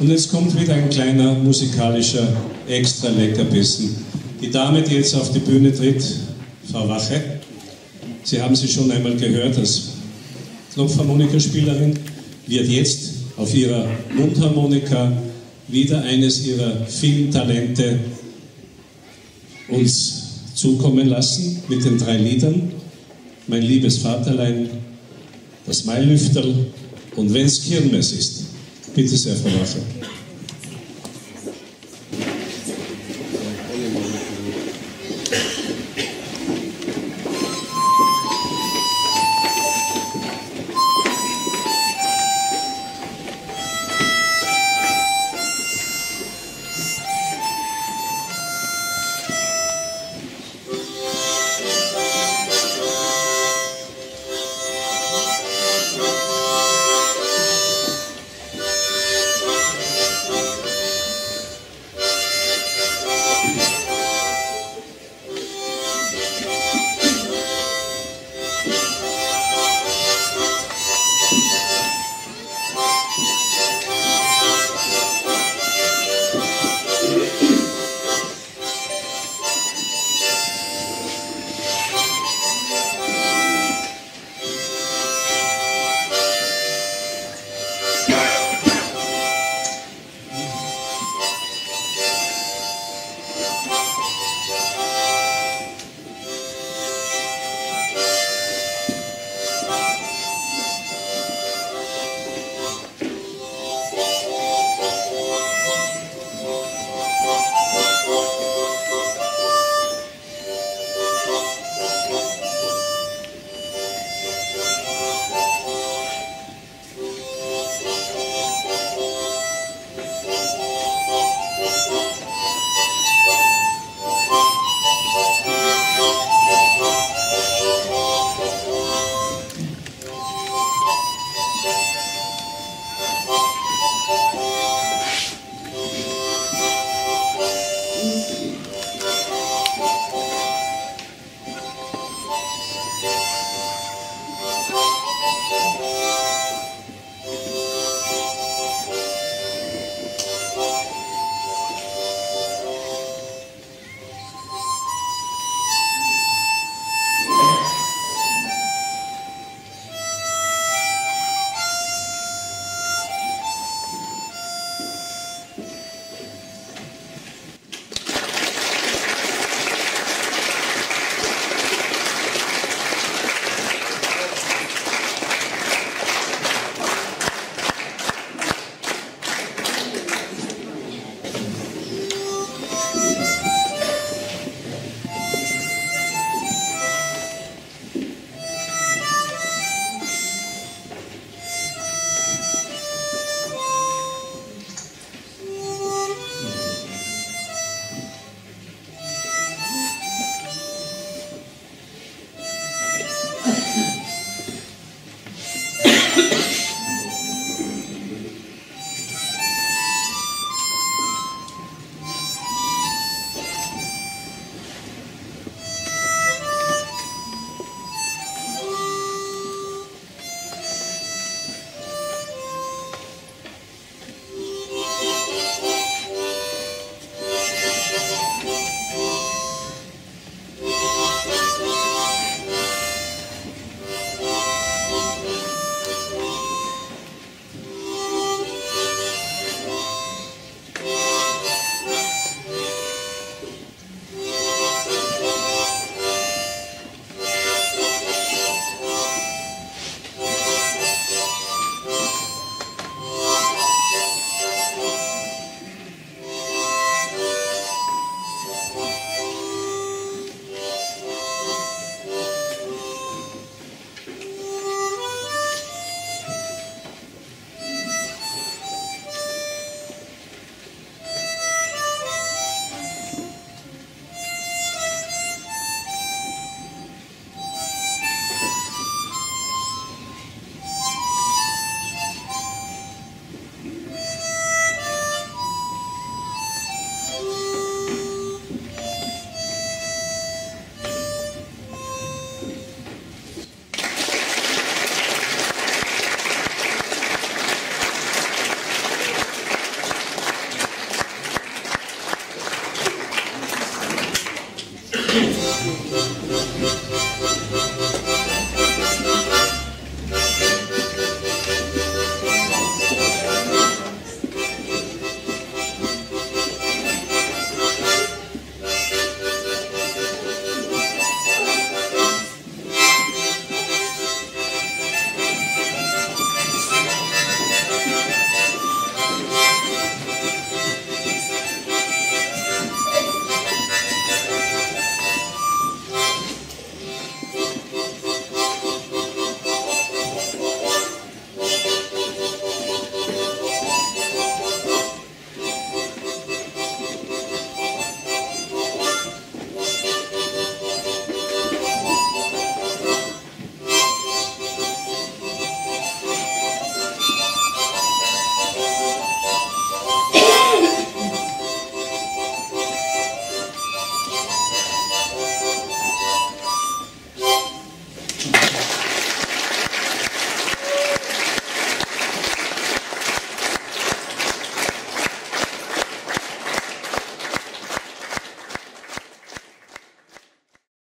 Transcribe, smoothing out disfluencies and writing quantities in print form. Und jetzt kommt wieder ein kleiner musikalischer Extra-Leckerbissen. Die Dame, die jetzt auf die Bühne tritt, Frau Wache, Sie haben sie schon einmal gehört als Knopfharmonikaspielerin, wird jetzt auf ihrer Mundharmonika wieder eines ihrer vielen Talente uns zukommen lassen mit den 3 Liedern. Mein liebes Vaterlein, das Mailüfterl und wenn's Kirmes ist. Bitte sehr, Frau Wache.